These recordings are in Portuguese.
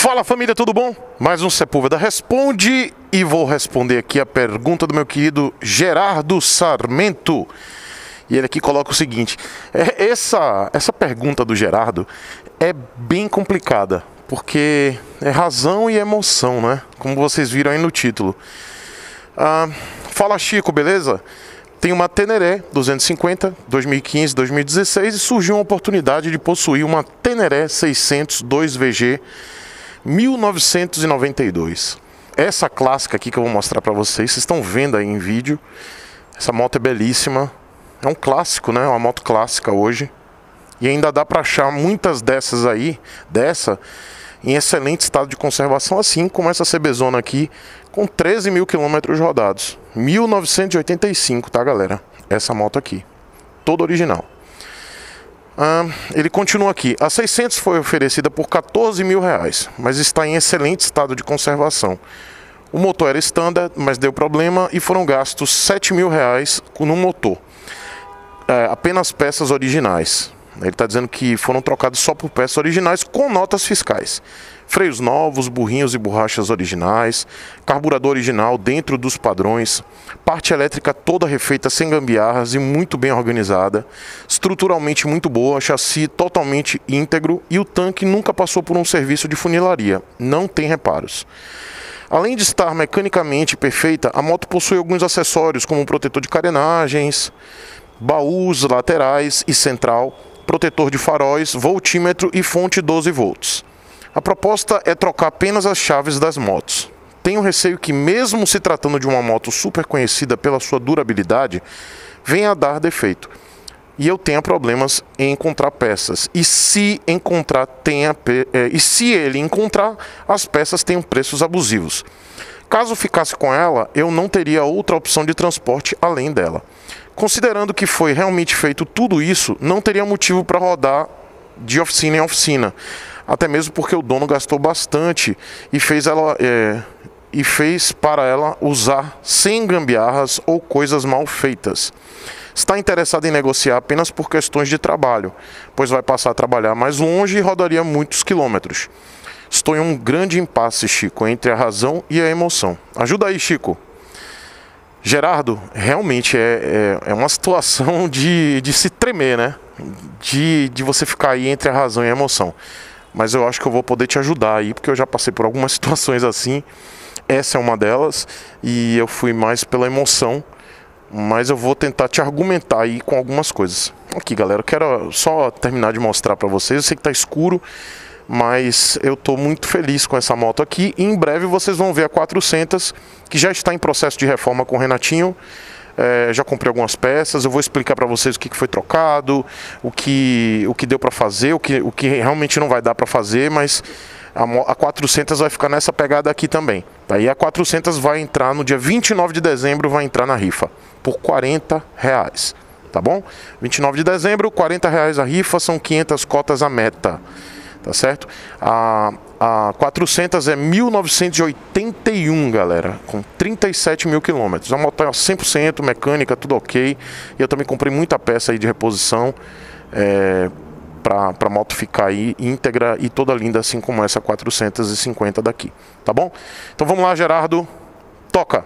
Fala família, tudo bom? Mais um Sepúlveda Responde e vou responder aqui a pergunta do meu querido Geraldo Sarmento. E ele aqui coloca o seguinte, essa pergunta do Geraldo é bem complicada, porque é razão e emoção, né? Como vocês viram aí no título. Fala Chico, beleza? Tem uma Teneré 250, 2015, 2016 e surgiu uma oportunidade de possuir uma Teneré 600 2VG 1992. Essa clássica aqui que eu vou mostrar para vocês, vocês estão vendo aí em vídeo. Essa moto é belíssima. É um clássico, né? É uma moto clássica hoje. E ainda dá para achar muitas dessas aí, em excelente estado de conservação, assim como essa CB Zona aqui, com 13 mil quilômetros rodados. 1985, tá galera? Essa moto aqui, toda original. Ele continua aqui, a 600 foi oferecida por 14 mil reais, mas está em excelente estado de conservação. O motor era standard, mas deu problema e foram gastos 7 mil reais no motor. Apenas peças originais. Ele está dizendo que foram trocados só por peças originais com notas fiscais. Freios novos, burrinhos e borrachas originais, carburador original dentro dos padrões, parte elétrica toda refeita sem gambiarras e muito bem organizada, estruturalmente muito boa, chassi totalmente íntegro e o tanque nunca passou por um serviço de funilaria, não tem reparos. Além de estar mecanicamente perfeita, a moto possui alguns acessórios como um protetor de carenagens, baús laterais e central, protetor de faróis, voltímetro e fonte 12 volts. A proposta é trocar apenas as chaves das motos. Tenho receio que, mesmo se tratando de uma moto super conhecida pela sua durabilidade, venha a dar defeito. E eu tenha problemas em encontrar peças. E se ele encontrar, as peças tenham preços abusivos. Caso ficasse com ela, eu não teria outra opção de transporte além dela. Considerando que foi realmente feito tudo isso, não teria motivo para rodar de oficina em oficina. Até mesmo porque o dono gastou bastante e fez para ela usar sem gambiarras ou coisas mal feitas. Está interessado em negociar apenas por questões de trabalho, pois vai passar a trabalhar mais longe e rodaria muitos quilômetros. Estou em um grande impasse, Chico, entre a razão e a emoção. Ajuda aí, Chico. Geraldo, realmente é uma situação de se tremer, né? De você ficar aí entre a razão e a emoção. Mas eu acho que eu vou poder te ajudar aí, porque eu já passei por algumas situações assim. Essa é uma delas e eu fui mais pela emoção. Mas eu vou tentar te argumentar aí com algumas coisas. Aqui galera, eu quero só terminar de mostrar pra vocês. Eu sei que tá escuro, mas eu tô muito feliz com essa moto aqui. E em breve vocês vão ver a 400, que já está em processo de reforma com o Renatinho. Já comprei algumas peças, eu vou explicar para vocês o que foi trocado, o que deu para fazer, o que realmente não vai dar para fazer, mas a 400 vai ficar nessa pegada aqui também. Aí a 400 vai entrar no dia 29 de dezembro, vai entrar na rifa, por 40 reais, tá bom? 29 de dezembro, 40 reais a rifa, são 500 cotas a meta, tá certo? A 400 é 1981, galera, com 37 mil quilômetros. A moto é 100% mecânica, tudo ok. E eu também comprei muita peça aí de reposição para a moto ficar aí íntegra e toda linda, assim como essa 450 daqui, tá bom? Então vamos lá, Geraldo, toca!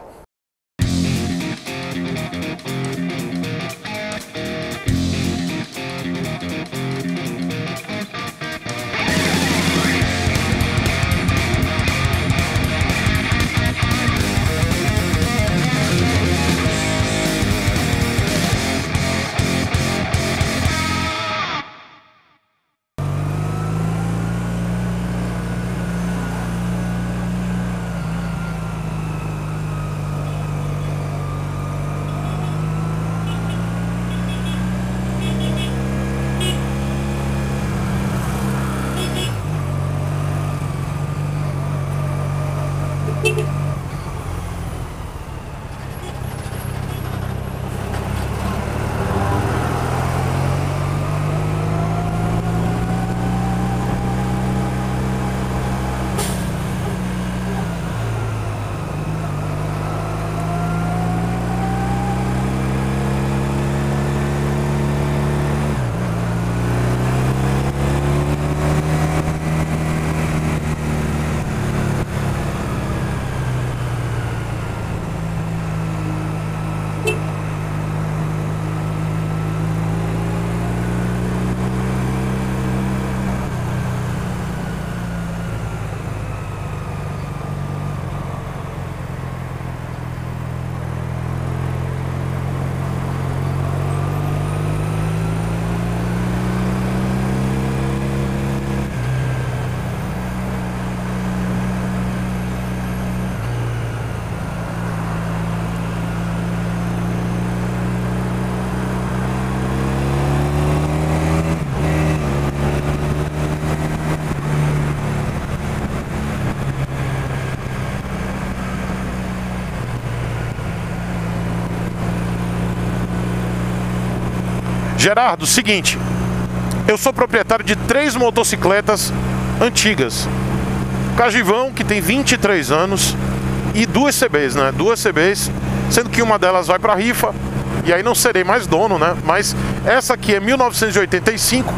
Gerardo, seguinte, eu sou proprietário de 3 motocicletas antigas. Cajivão, que tem 23 anos, e 2 CBs, né? 2 CBs, sendo que uma delas vai para rifa, e aí não serei mais dono, né? Mas essa aqui é 1985,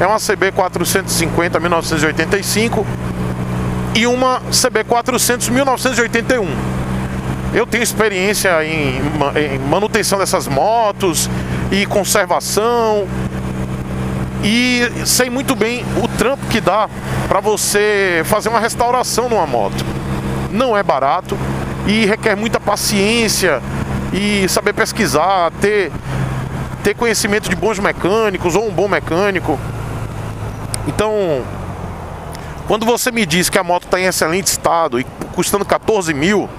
é uma CB 450 1985 e uma CB 400 1981. Eu tenho experiência em manutenção dessas motos e conservação, e sei muito bem o trampo que dá para você fazer uma restauração numa moto. Não é barato e requer muita paciência e saber pesquisar, ter conhecimento de bons mecânicos ou um bom mecânico. Então, quando você me diz que a moto está em excelente estado e custando 14 mil,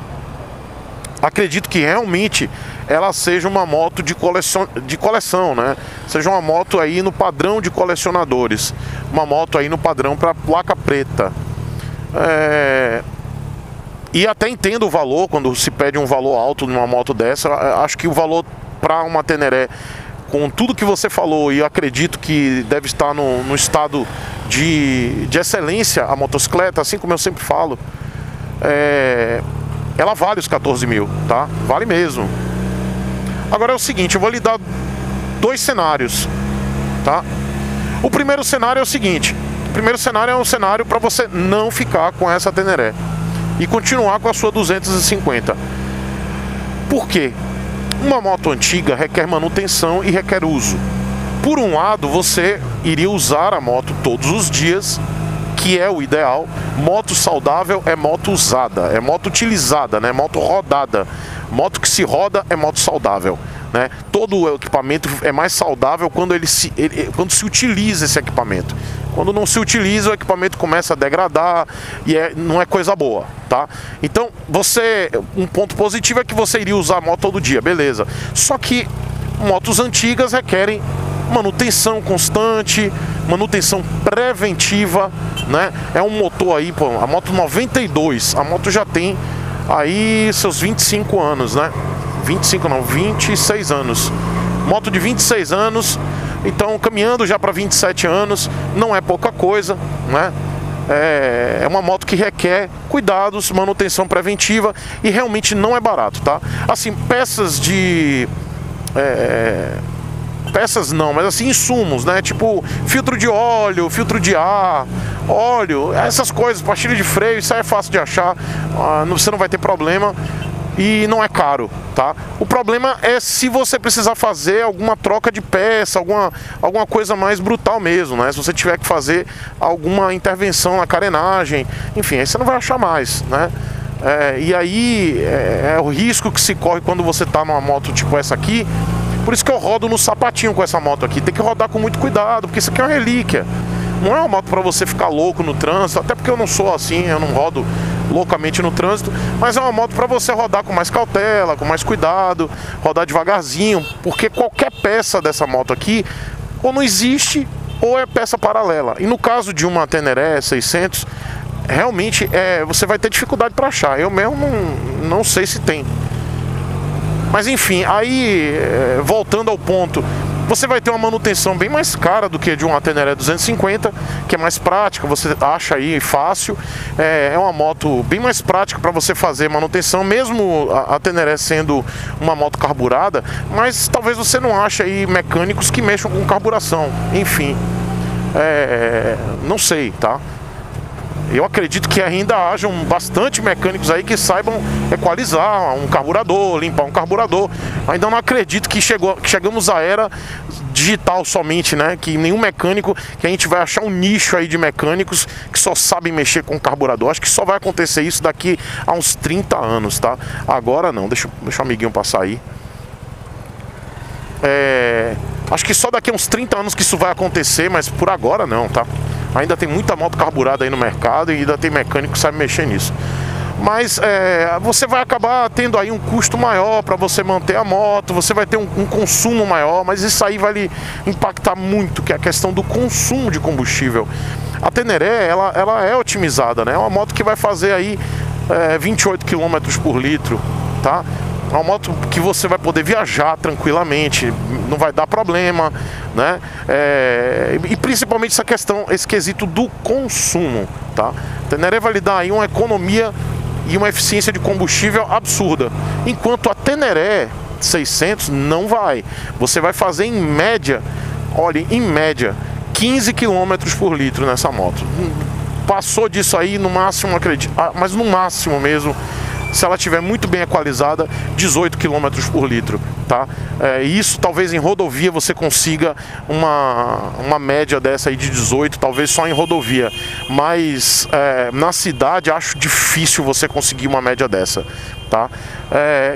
acredito que realmente ela seja uma moto de coleção, né? Seja uma moto aí no padrão de colecionadores, uma moto aí no padrão para placa preta. E até entendo o valor, quando se pede um valor alto numa moto dessa. Acho que o valor para uma Teneré, com tudo que você falou, e eu acredito que deve estar no estado de excelência a motocicleta, assim como eu sempre falo, ela vale os 14 mil, tá? Vale mesmo. Agora é o seguinte, eu vou lhe dar 2 cenários, tá? O primeiro cenário é o seguinte, o primeiro cenário é um cenário para você não ficar com essa Teneré e continuar com a sua 250. Por quê? Uma moto antiga requer manutenção e requer uso. Por um lado, você iria usar a moto todos os dias, que é o ideal. Moto saudável é moto usada, é moto utilizada, né? Moto rodada. Moto que se roda é moto saudável, né? Todo o equipamento é mais saudável quando quando se utiliza esse equipamento. Quando não se utiliza, o equipamento começa a degradar e não é coisa boa, tá? Então, um ponto positivo é que você iria usar a moto todo dia, beleza. Só que motos antigas requerem manutenção constante, manutenção preventiva, né? É um motor aí, pô, a moto 92, a moto já tem aí seus 25 anos, né? 25 não, 26 anos. Moto de 26 anos, então caminhando já para 27 anos, não é pouca coisa, né? É uma moto que requer cuidados, manutenção preventiva, e realmente não é barato, tá? Assim, insumos, né? Tipo filtro de óleo, filtro de ar, óleo, essas coisas, pastilha de freio, isso aí é fácil de achar, você não vai ter problema e não é caro, tá? O problema é se você precisar fazer alguma troca de peça, alguma coisa mais brutal mesmo, né? Se você tiver que fazer alguma intervenção na carenagem, enfim, aí você não vai achar mais, né? E aí é o risco que se corre quando você tá numa moto tipo essa aqui. Por isso que eu rodo no sapatinho com essa moto aqui. Tem que rodar com muito cuidado, porque isso aqui é uma relíquia. Não é uma moto para você ficar louco no trânsito, até porque eu não sou assim, eu não rodo loucamente no trânsito, mas é uma moto para você rodar com mais cautela, com mais cuidado, rodar devagarzinho, porque qualquer peça dessa moto aqui ou não existe ou é peça paralela. E no caso de uma Teneré 600, realmente você vai ter dificuldade para achar. Eu mesmo não sei se tem. Mas enfim, aí voltando ao ponto, você vai ter uma manutenção bem mais cara do que a de uma Teneré 250, que é mais prática, você acha aí fácil. É uma moto bem mais prática para você fazer manutenção, mesmo a Teneré sendo uma moto carburada, mas talvez você não ache aí mecânicos que mexam com carburação. Enfim, não sei, tá? Eu acredito que ainda hajam bastante mecânicos aí que saibam equalizar um carburador, limpar um carburador. Ainda não acredito que chegamos à era digital somente, né? Que nenhum mecânico, que a gente vai achar um nicho aí de mecânicos que só sabem mexer com carburador. Acho que só vai acontecer isso daqui a uns 30 anos, tá? Agora não, deixa o amiguinho passar aí. Acho que só daqui a uns 30 anos que isso vai acontecer, mas por agora não, tá? Ainda tem muita moto carburada aí no mercado e ainda tem mecânico que sabe mexer nisso. Mas você vai acabar tendo aí um custo maior para você manter a moto, você vai ter um consumo maior, mas isso aí vai lhe impactar muito, que é a questão do consumo de combustível. A Teneré, ela é otimizada, né? É uma moto que vai fazer aí 28 km por litro, tá? É uma moto que você vai poder viajar tranquilamente, não vai dar problema, né? E principalmente essa questão, esse quesito do consumo, tá? A Teneré vai lhe dar aí uma economia e uma eficiência de combustível absurda, enquanto a Teneré 600 não vai. Você vai fazer em média, olha, em média 15 km por litro nessa moto. Passou disso aí, no máximo, acredito, mas no máximo mesmo, se ela estiver muito bem equalizada, 18 km por litro, tá? Isso talvez em rodovia você consiga uma média dessa aí de 18, talvez só em rodovia, mas na cidade acho difícil você conseguir uma média dessa, tá?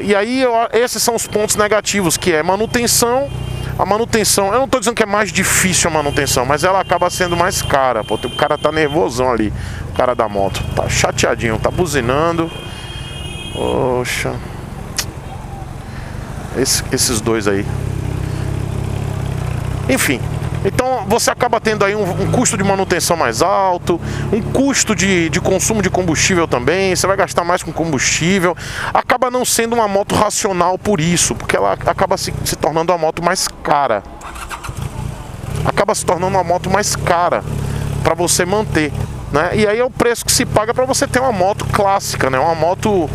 E aí esses são os pontos negativos, que é manutenção. A manutenção, eu não estou dizendo que é mais difícil a manutenção, mas ela acaba sendo mais cara. Pô, o cara tá nervosão ali, o cara da moto, tá chateadinho, tá buzinando. Poxa, esses dois aí. Enfim, então você acaba tendo aí um custo de manutenção mais alto, um custo de consumo de combustível também. Você vai gastar mais com combustível. Acaba não sendo uma moto racional por isso, porque ela acaba se tornando uma moto mais cara. Acaba se tornando uma moto mais cara para você manter, né? E aí é o preço que se paga para você ter uma moto clássica, né? Uma moto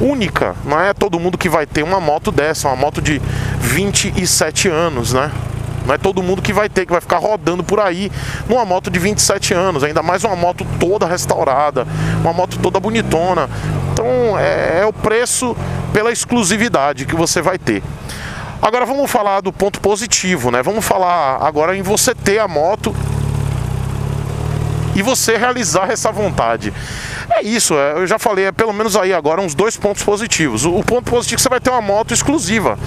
única. Não é todo mundo que vai ter uma moto dessa, uma moto de 27 anos, né? Não é todo mundo que vai ter, que vai ficar rodando por aí numa moto de 27 anos, ainda mais uma moto toda restaurada, uma moto toda bonitona. Então é o preço pela exclusividade que você vai ter. Agora vamos falar do ponto positivo, né? Vamos falar agora em você ter a moto e você realizar essa vontade. É isso, eu já falei, pelo menos aí agora uns dois pontos positivos. O ponto positivo é que você vai ter uma moto exclusiva.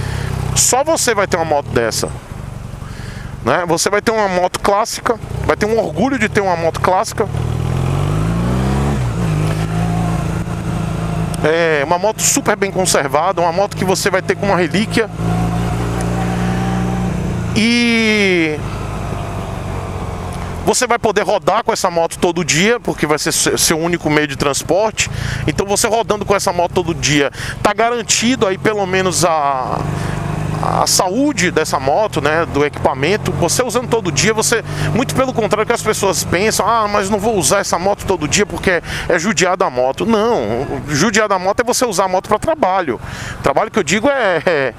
Só você vai ter uma moto dessa, né? Você vai ter uma moto clássica, vai ter um orgulho de ter uma moto clássica. É uma moto super bem conservada, uma moto que você vai ter com uma relíquia. E você vai poder rodar com essa moto todo dia, porque vai ser seu único meio de transporte. Então você rodando com essa moto todo dia, tá garantido aí pelo menos a saúde dessa moto, né, do equipamento. Você usando todo dia, você, muito pelo contrário que as pessoas pensam, ah, mas não vou usar essa moto todo dia porque é judiar da moto. Não, judiar da moto é você usar a moto para trabalho. Trabalho que eu digo é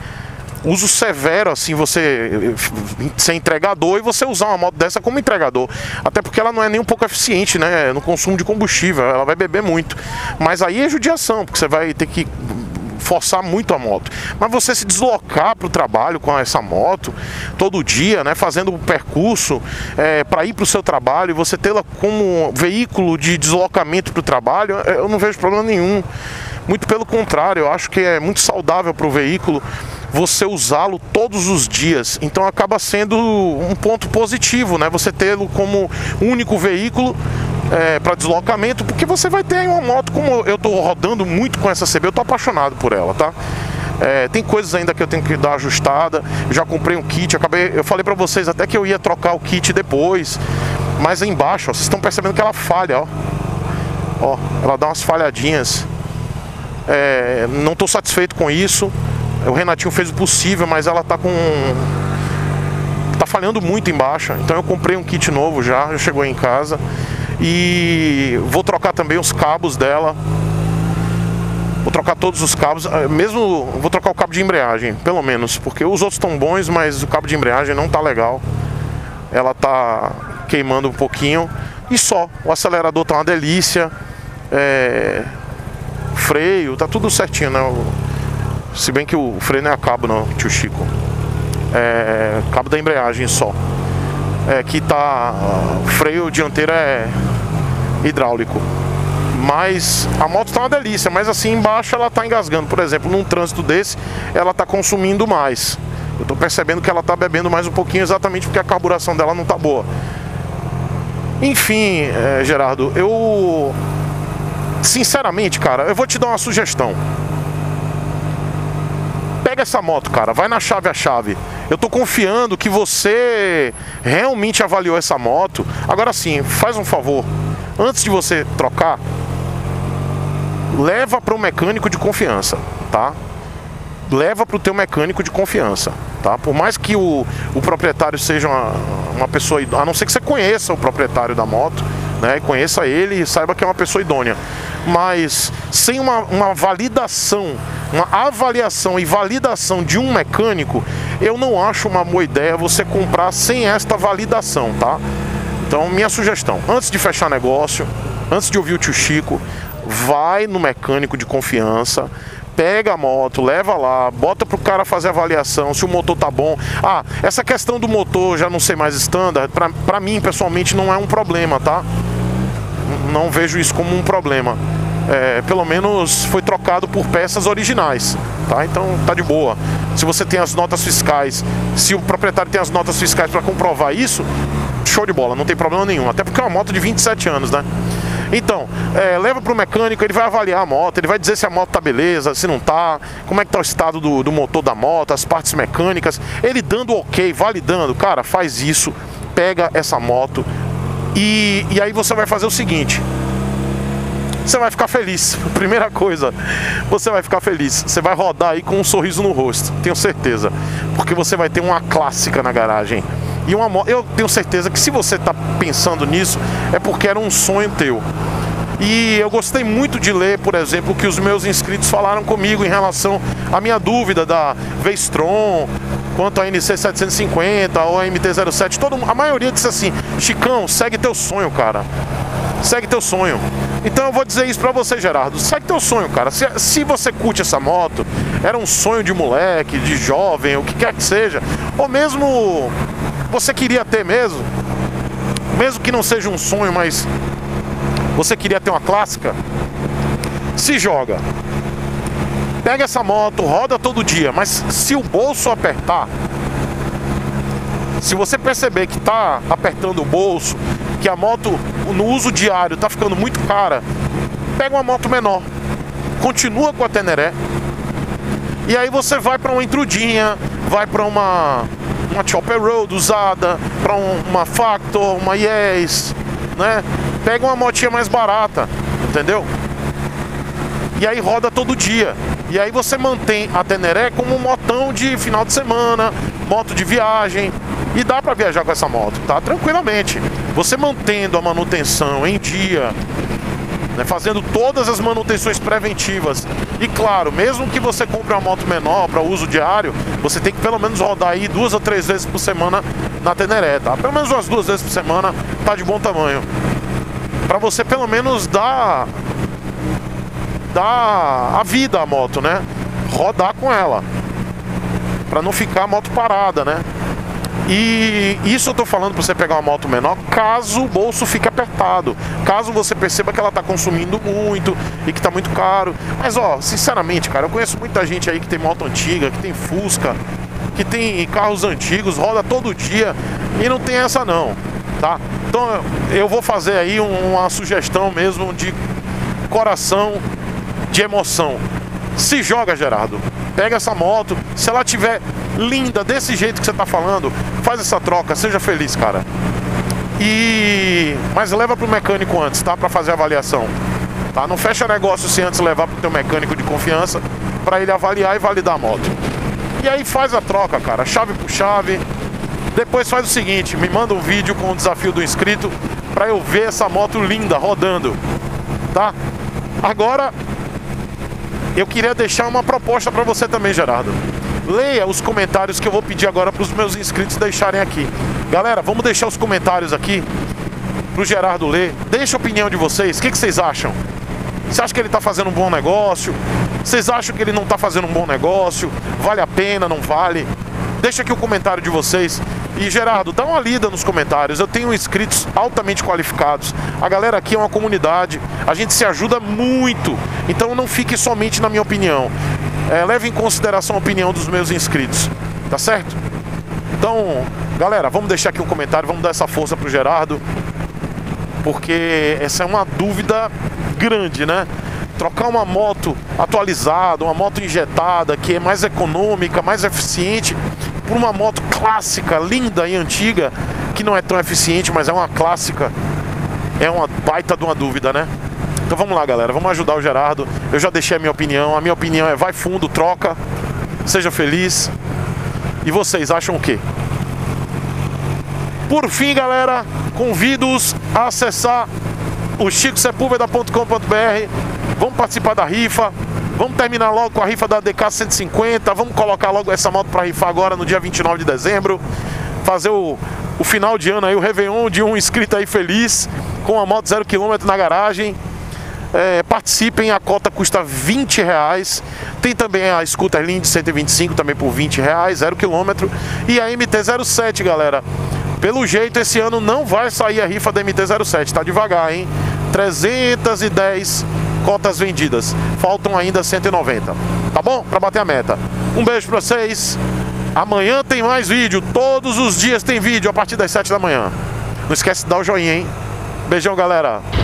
uso severo, assim, você ser entregador e você usar uma moto dessa como entregador. Até porque ela não é nem um pouco eficiente, né, no consumo de combustível, ela vai beber muito. Mas aí é judiação, porque você vai ter que forçar muito a moto. Mas você se deslocar para o trabalho com essa moto todo dia, né, fazendo um percurso para ir para o seu trabalho, e você tê-la como veículo de deslocamento para o trabalho, eu não vejo problema nenhum. Muito pelo contrário, eu acho que é muito saudável para o veículo você usá-lo todos os dias. Então acaba sendo um ponto positivo, né? Você tê-lo como único veículo para deslocamento, porque você vai ter uma moto, como eu estou rodando muito com essa CB, eu estou apaixonado por ela, tá? Tem coisas ainda que eu tenho que dar ajustada. Eu já comprei um kit, eu falei para vocês até que eu ia trocar o kit depois, mas aí embaixo, ó, vocês estão percebendo que ela falha, ó. Ó, ela dá umas falhadinhas. Não estou satisfeito com isso. O Renatinho fez o possível, mas ela tá falhando muito embaixo. Então eu comprei um kit novo, já chegou em casa, e vou trocar também os cabos dela. Vou trocar todos os cabos, mesmo vou trocar o cabo de embreagem, pelo menos, porque os outros estão bons, mas o cabo de embreagem não tá legal. Ela tá queimando um pouquinho. E só, o acelerador tá uma delícia. Freio, tá tudo certinho, né? Se bem que o freio não é a cabo, não, tio Chico. É cabo da embreagem só. Que tá. Freio dianteiro é hidráulico. Mas a moto tá uma delícia, mas assim embaixo ela tá engasgando. Por exemplo, num trânsito desse, ela tá consumindo mais. Eu tô percebendo que ela tá bebendo mais um pouquinho, exatamente porque a carburação dela não tá boa. Enfim, Gerardo, eu, sinceramente, cara, eu vou te dar uma sugestão. Pega essa moto, cara, vai na chave a chave. Eu tô confiando que você realmente avaliou essa moto. Agora sim, faz um favor, antes de você trocar, leva para um mecânico de confiança, tá? leva para o teu mecânico de confiança, tá? Por mais que o proprietário seja uma pessoa, a não ser que você conheça o proprietário da moto, né, conheça ele e saiba que é uma pessoa idônea, mas sem uma validação, uma avaliação e validação de um mecânico, eu não acho uma boa ideia você comprar sem esta validação, tá? Então, minha sugestão, antes de fechar negócio, antes de ouvir o tio Chico, vai no mecânico de confiança, pega a moto, leva lá, bota pro cara fazer avaliação, se o motor tá bom. Ah, essa questão do motor já não ser mais standard, pra mim pessoalmente não é um problema, tá? Não vejo isso como um problema. É, pelo menos foi trocado por peças originais, tá? Então tá de boa. Se você tem as notas fiscais, se o proprietário tem as notas fiscais pra comprovar isso, show de bola, não tem problema nenhum. Até porque é uma moto de 27 anos, né? Então, leva para o mecânico, ele vai avaliar a moto, ele vai dizer se a moto tá beleza, se não tá, como é que tá o estado do motor da moto, as partes mecânicas. Ele dando ok, validando, cara, faz isso, pega essa moto e aí você vai fazer o seguinte: você vai ficar feliz, primeira coisa, você vai ficar feliz, você vai rodar aí com um sorriso no rosto, tenho certeza, porque você vai ter uma clássica na garagem. E uma moto, eu tenho certeza que se você está pensando nisso, é porque era um sonho teu. E eu gostei muito de ler, por exemplo, o que os meus inscritos falaram comigo em relação à minha dúvida da V-Strom, quanto a NC750 ou a MT-07. A maioria disse assim: Chicão, segue teu sonho, cara. Segue teu sonho. Então eu vou dizer isso pra você, Gerardo. Segue teu sonho, cara. Se você curte essa moto, era um sonho de moleque, de jovem, o que quer que seja, ou mesmo você queria ter mesmo que não seja um sonho, mas você queria ter uma clássica, se joga. Pega essa moto, roda todo dia, mas se o bolso apertar, se você perceber que tá apertando o bolso, que a moto no uso diário tá ficando muito cara, pega uma moto menor, continua com a Teneré, e aí você vai para uma Intrudinha, vai para uma Chopper Road usada, para uma Factor, uma Yes, né? Pega uma motinha mais barata, entendeu? E aí roda todo dia. E aí você mantém a Teneré como um motão de final de semana, moto de viagem. E dá para viajar com essa moto, tá? Tranquilamente. Você mantendo a manutenção em dia, né? Fazendo todas as manutenções preventivas. E claro, mesmo que você compre uma moto menor para uso diário, você tem que pelo menos rodar aí 2 ou 3 vezes por semana na Teneré, tá? Pelo menos umas 2 vezes por semana tá de bom tamanho. Para você pelo menos dar a vida à moto, né? Rodar com ela. Para não ficar a moto parada, né? E isso eu tô falando pra você pegar uma moto menor caso o bolso fique apertado, caso você perceba que ela tá consumindo muito e que tá muito caro. Mas ó, sinceramente, cara, eu conheço muita gente aí que tem moto antiga, que tem Fusca, que tem carros antigos, roda todo dia e não tem essa não, tá? Então eu vou fazer aí uma sugestão mesmo de coração, de emoção. Se joga, Gerardo. Pega essa moto, se ela tiver linda desse jeito que você tá falando, faz essa troca, seja feliz, cara. Mas leva pro mecânico antes, tá? Pra fazer a avaliação, tá? Não fecha negócio se antes levar pro teu mecânico de confiança, pra ele avaliar e validar a moto. E aí faz a troca, cara, chave por chave. Depois faz o seguinte, me manda um vídeo com o desafio do inscrito pra eu ver essa moto linda rodando, tá? Agora, eu queria deixar uma proposta pra você também, Gerardo. Leia os comentários que eu vou pedir agora para os meus inscritos deixarem aqui. Galera, vamos deixar os comentários aqui para o Gerardo ler. Deixa a opinião de vocês. O que vocês acham? Você acha que ele está fazendo um bom negócio? Vocês acham que ele não está fazendo um bom negócio? Vale a pena, não vale? Deixa aqui o comentário de vocês. E Gerardo, dá uma lida nos comentários. Eu tenho inscritos altamente qualificados. A galera aqui é uma comunidade. A gente se ajuda muito. Então não fique somente na minha opinião. Leve em consideração a opinião dos meus inscritos, tá certo? Então, galera, vamos deixar aqui um comentário, vamos dar essa força pro Gerardo, porque essa é uma dúvida grande, né? Trocar uma moto atualizada, uma moto injetada, que é mais econômica, mais eficiente, por uma moto clássica, linda e antiga, que não é tão eficiente, mas é uma clássica, é uma baita de uma dúvida, né? Então vamos lá, galera, vamos ajudar o Gerardo. Eu já deixei a minha opinião é vai fundo, troca. seja feliz. E vocês acham o quê? Por fim, galera, convido-os a acessar o ChicoSepulveda.com.br. Vamos participar da rifa. Vamos terminar logo com a rifa da DK150. Vamos colocar logo essa moto para rifar agora no dia 29 de dezembro. Fazer o final de ano aí, o Réveillon de um inscrito aí feliz, com a moto 0km na garagem. Participem, a cota custa R$20. Tem também a Scooter Line de 125, também por R$20, 0km. E a MT-07, galera. Pelo jeito, esse ano não vai sair a rifa da MT-07. Tá devagar, hein? 310 cotas vendidas. Faltam ainda 190. Tá bom? Pra bater a meta. Um beijo pra vocês. Amanhã tem mais vídeo. Todos os dias tem vídeo a partir das 7 da manhã. Não esquece de dar o joinha, hein? Beijão, galera.